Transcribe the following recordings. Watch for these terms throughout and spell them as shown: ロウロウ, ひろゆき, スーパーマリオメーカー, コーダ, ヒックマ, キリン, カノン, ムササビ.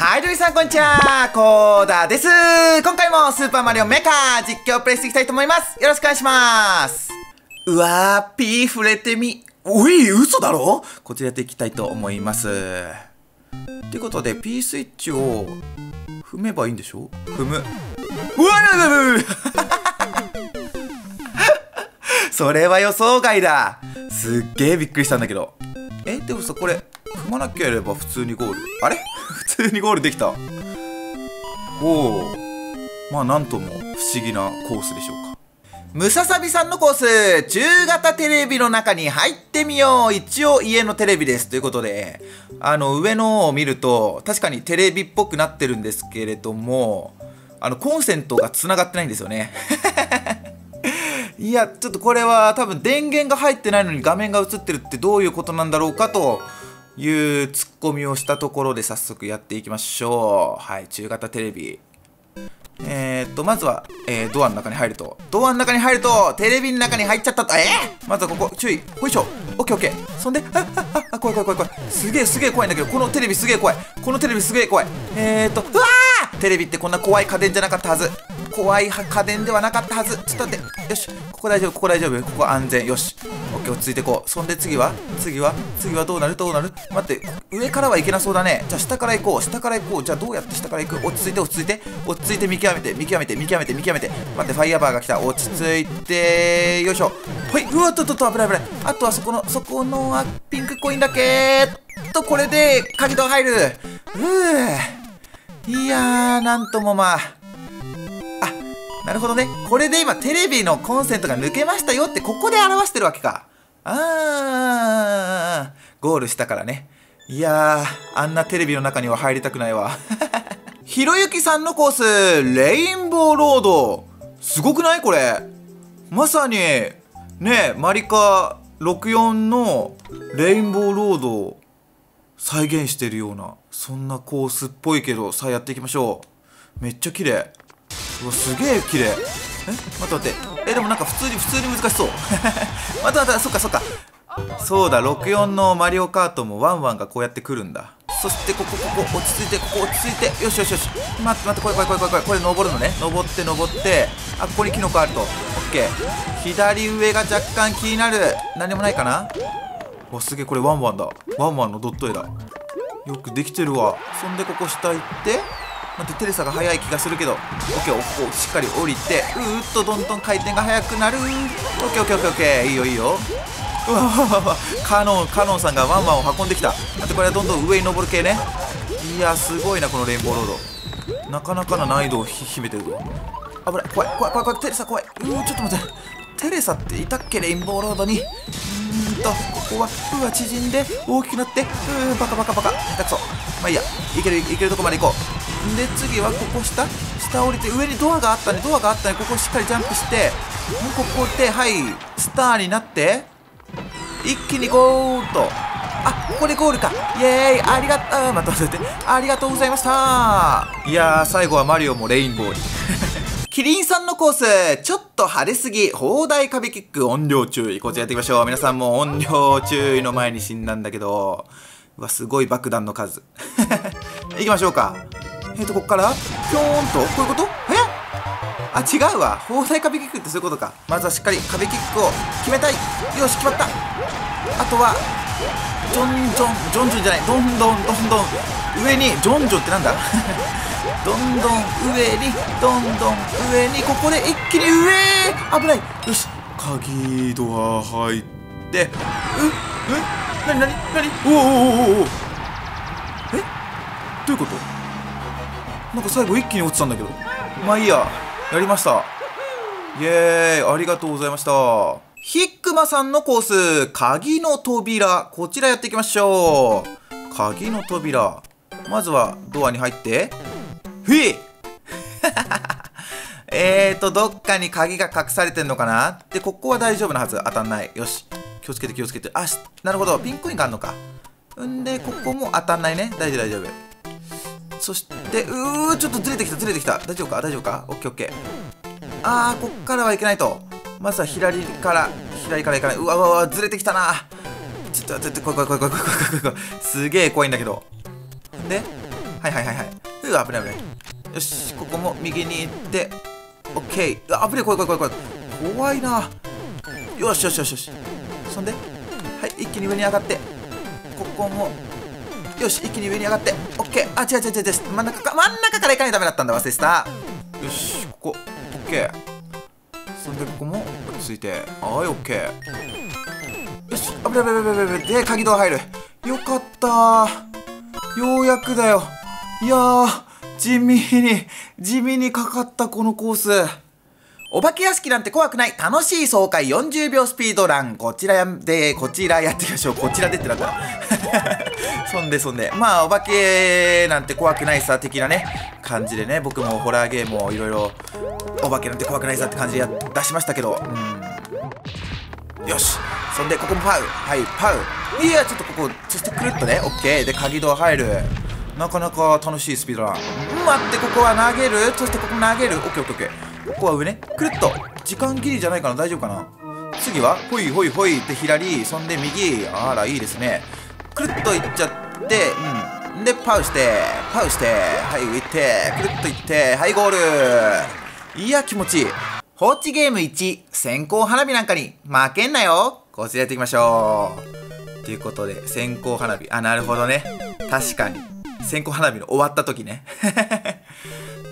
はい、どうもさんこんにちは、コーダです。今回もスーパーマリオメーカー実況をプレイしていきたいと思います。よろしくお願いします。うわー、ピー触れてみ、おい、嘘だろ。こちらやっていきたいと思います。ということで、P スイッチを踏めばいいんでしょ。踏む。うわそれは予想外だ。すっげえびっくりしたんだけど。でもさ、これ踏まなければ普通にゴール。あれ普通にゴールできた。おお、まあなんとも不思議なコースでしょうか。ムササビさんのコース、中型テレビの中に入ってみよう。一応家のテレビですということで、上のを見ると確かにテレビっぽくなってるんですけれども、コンセントがつながってないんですよねいや、ちょっとこれは多分電源が入ってないのに画面が映ってるってどういうことなんだろうかというツッコミをしたところで、早速やっていきましょう。はい、中型テレビ。まずは、ドアの中に入ると。テレビの中に入っちゃったと。まずはここ、注意。ほいしょ。オッケーオッケー。そんで、怖い怖い怖い怖い。すげえ怖いんだけど、このテレビすげえ怖い。うわー！テレビってこんな怖い家電じゃなかったはず。怖い家電ではなかったはず。ちょっと待って。よし。ここ大丈夫。ここは安全。よし。オッケー、落ち着いてこう。そんで次はどうなる。待って、上からはいけなそうだね。じゃあ下から行こう。じゃあどうやって下から行く。落ち着いて見極めて。待って、ファイヤーバーが来た。落ち着いて、よいしょ。ほい。うわっとっとっと、危ない。あとはそこのピンクコインだけと、これで鍵と入る。いやー、なんとも、まあ、なるほどね。これで今テレビのコンセントが抜けましたよって、ここで表してるわけか。ゴールしたからね。いやー、あんなテレビの中には入りたくないわひろゆきさんのコース、レインボーロード。すごくないこれ。まさにね、マリカ64のレインボーロードを再現してるような、そんなコースっぽいけど、さあやっていきましょう。めっちゃ綺麗。うわ、すげえ綺麗。待って。でもなんか普通に難しそうまた、そっか。そうだ、64のマリオカートもワンワンがこうやって来るんだ。そしてここ落ち着いて。よし。待って、これこれ登るのね。登って。あ、ここにキノコあると。オッケー。左上が若干気になる。何でもないかな。お、すげえ、これワンワンだ。ワンワンのドット絵だ。よくできてるわ。そんでここ下行って。待って、テレサが速い気がするけど。オッケー、ここしっかり降りて、どんどん回転が速くなる。オッケー。いいよ。うわカノンさんがワンワンを運んできた。待って、これはどんどん上に登る系ね。いや、すごいな、このレインボーロード。なかなかな難易度を秘めてるぞ。危ない、怖い、テレサ怖い。ちょっと待って、テレサっていたっけ、レインボーロードに。ここはうわ縮んで大きくなって、バカ下手くそ。まあいいや、いけるとこまで行こう。で、次はここ下降りて、上にドアがあったね。ここしっかりジャンプして、ここではいスターになって一気にゴールと。あ、ここでゴールか。イエーイ、ありがとう。また忘れて、ありがとうございました。いやー、最後はマリオもレインボーにキリンさんのコース、ちょっと派手すぎ、砲台壁キック、音量注意。こちらやっていきましょう。皆さんも音量注意の前に死んだんだけど、うわ、すごい爆弾の数いきましょうか。ここからピョーンと、こういうこと。あ、違うわ、砲台壁キックってそういうことか。まずはしっかり壁キックを決めたい。よし、決まった。あとはどんどん上に。ジョンジョンってなんだどんどん上に。ここで一気に上へ。危ない。よし、鍵ドア入って、なに、おお、どういうこと。なんか最後一気に落ちたんだけど、まあいいや、やりました。イエーイ、ありがとうございました。ヒックマさんのコース、鍵の扉。こちらやっていきましょう。鍵の扉、まずはドアに入って、ふいどっかに鍵が隠されてんのかな。で、ここは大丈夫なはず。当たんない。よし、気をつけて。あ、なるほど、ピンコインがあるのか。んで、ここも当たんないね。大丈夫。そしてちょっとずれてきた。大丈夫か。オッケー。あー、こっからはいけないと。まずは左からいかない。うわ、ずれてきたな。ちょっと待って、怖い。すげえ怖いんだけど。で、はいはいはいはい。うわ、危ない危ない。よし、ここも右に行って、オッケー。うわ、危ない、怖い怖い怖い怖い。怖いな。よしよしよしよし。そんで、はい、一気に上に上がって、ここも、よし、一気に上に上がって、オッケー。あ、違う違う違う違う。真ん中から行かないとダメだったんだ、忘れてた。よし、ここ、オッケー。そんでここも落ち着いて、はい、オッケー。よし、あぶれあぶれあぶれあぶれ。で、鍵ドア入る。よかったー。ようやくだよ。いやー、地味にかかったこのコース。お化け屋敷なんて怖くない。楽しい爽快40秒スピードラン。こちらやってみましょう。こちらでってなったら。そんで。まあ、お化けなんて怖くないさ、的なね、感じでね、僕もホラーゲームをいろいろ、お化けなんて怖くないさって感じで出しましたけど、うん。よし。そんで、ここもパウ。はい、パウ。いや、ちょっとここ、そしてくるっとね、オッケー。で、鍵ドア入る。なかなか楽しいスピードラン。待って、ここは投げる。そして、ここも投げる。オッケーオッケーオッケー。ここは上ね、くるっと時間切りじゃないかな、大丈夫かな。次はほいほいほいって左、そんで右、あらいいですね。くるっといっちゃって、うんでパウしてはい行って、くるっといって、はいゴール。いや気持ちいい。放置ゲーム1、線香花火なんかに負けんなよ。こちらやっていきましょうということで、線香花火、あ、なるほどね。確かに線香花火の終わった時ね。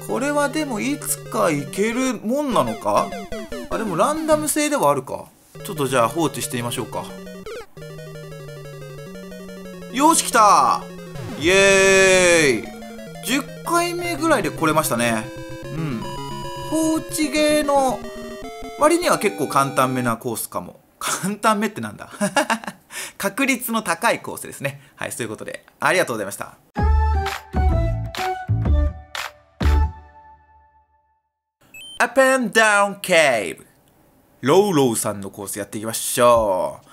これはでもいつかいけるもんなのか。あ、でもランダム性ではあるか。ちょっとじゃあ放置してみましょうか。よし、来た。イエーイ。10回目ぐらいで来れましたね。うん、放置ゲーの割には結構簡単めなコースかも。簡単めってなんだ。確率の高いコースですね。はい、そういうことでありがとうございました。アップ&ダウンケーブ、ロウロウさんのコースやっていきましょう。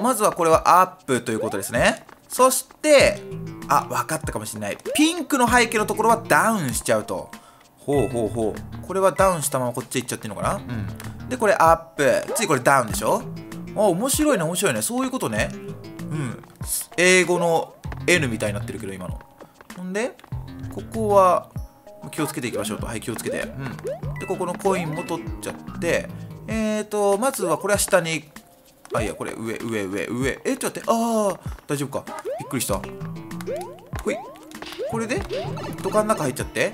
まずはこれはアップということですね。そして、あ、分かったかもしれない。ピンクの背景のところはダウンしちゃうと。ほうほうほう。これはダウンしたままこっち行っちゃっていいのかな。うん。で、これアップ。次これダウンでしょ。あ、面白いね。そういうことね。うん。英語の N みたいになってるけど、今の。ほんで、ここは、気をつけていきましょうと。はい、気をつけて。うん。で、ここのコインも取っちゃって、まずはこれは下に、あ、いや、これ上。ちょっと待って、あー、大丈夫か。びっくりした。ほい。これで、土管の中入っちゃって。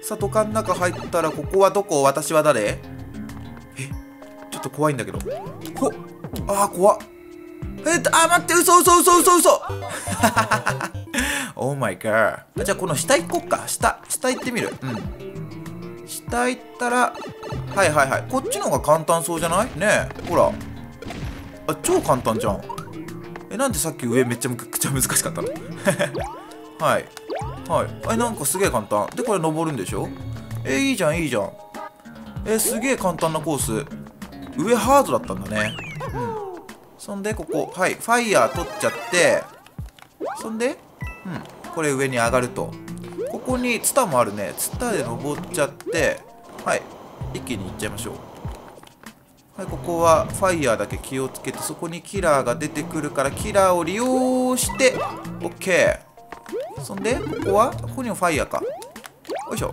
さあ、土管の中入ったら、ここはどこ？私は誰？ちょっと怖いんだけど。ほっ。あー、怖っ。あー、待って、嘘。オーマイガー。じゃあこの下行こっか。下行ってみる。うん。下行ったら、はい。こっちの方が簡単そうじゃない？ねえ、ほら。あ、超簡単じゃん。なんでさっき上めっちゃ難しかったの？はい。あ、なんかすげえ簡単。で、これ登るんでしょ？いいじゃん。すげえ簡単なコース。上ハードだったんだね。うん。そんで、ここ。はい。ファイヤー取っちゃって。そんで、うん、これ上に上がると。ここにツタもあるね。ツタで登っちゃって、はい、一気に行っちゃいましょう。はい、ここはファイヤーだけ気をつけて、そこにキラーが出てくるから、キラーを利用して、OK。そんで、ここにもファイヤーか。よいしょ。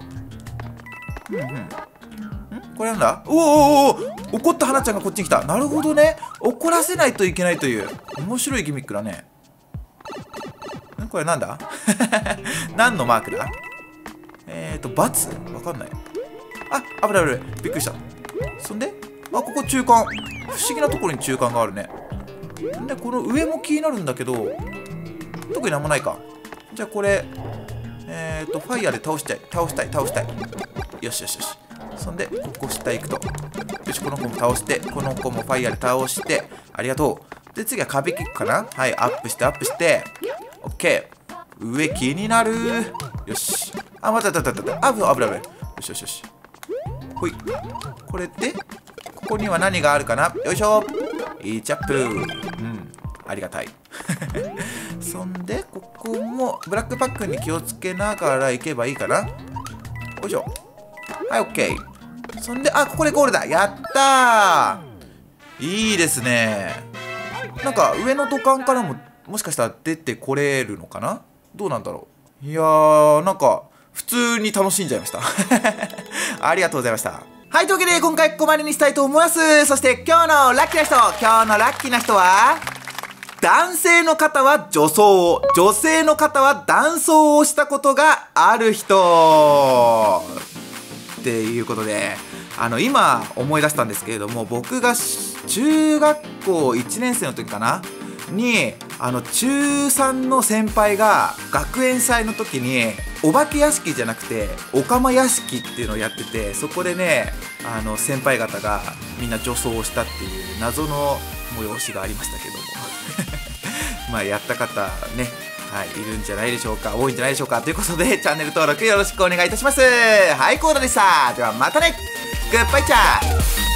これなんだ？おお、怒った花ちゃんがこっちに来た。なるほどね。怒らせないといけないという、面白いギミックだね。これなんだ？何のマークだ？×？わかんない。あ、危ない。びっくりした。そんで、あ、ここ中間。不思議なところに中間があるね。で、この上も気になるんだけど、特になんもないか。じゃあこれ、ファイヤーで倒したい。よし。そんで、ここ下行くと。よし、この子も倒して、この子もファイヤーで倒して、ありがとう。で、次は壁キックかな？はい、アップして。オッケー。上気になる。よし。あ、また。危ない。よし。ほい。これで、ここには何があるかな？よいしょ。いいチャップ。うん。ありがたい。そんで、ここもブラックパックに気をつけながら行けばいいかな。よいしょ。はい、オッケー。そんで、あ、ここでゴールだ。やったー。いいですね。なんか、上の土管からも、もしかしたら出てこれるのかな？どうなんだろう。いやー、なんか普通に楽しんじゃいましたありがとうございました。はい、というわけで今回ここまでにしたいと思います。そして今日のラッキーな人は、男性の方は女装を、女性の方は男装をしたことがある人っていうことで、今思い出したんですけれども、僕が中学校1年生の時かなに、中3の先輩が学園祭の時にお化け屋敷じゃなくておかま屋敷っていうのをやってて、そこでね、先輩方がみんな女装をしたっていう謎の催しがありましたけどもまあやった方ね、はい、いるんじゃないでしょうか、多いんじゃないでしょうかということで、チャンネル登録よろしくお願いいたします。はい、コーダでした。ではまたね、グッバイチャー。